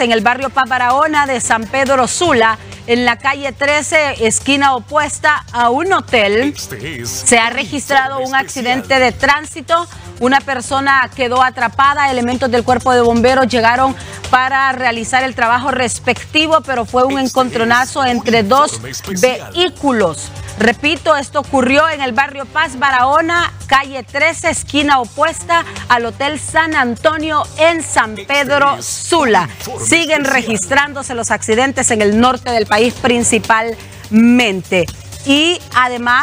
En el barrio Paz Barahona de San Pedro Sula, en la calle 13, esquina opuesta a un hotel, se ha registrado un accidente de tránsito. Una persona quedó atrapada, elementos del cuerpo de bomberos llegaron para realizar el trabajo respectivo, pero fue un encontronazo entre dos vehículos. Repito, esto ocurrió en el barrio Paz Barahona, calle 13, esquina opuesta al Hotel San Antonio en San Pedro Sula. Siguen registrándose los accidentes en el norte del país principalmente. Y además...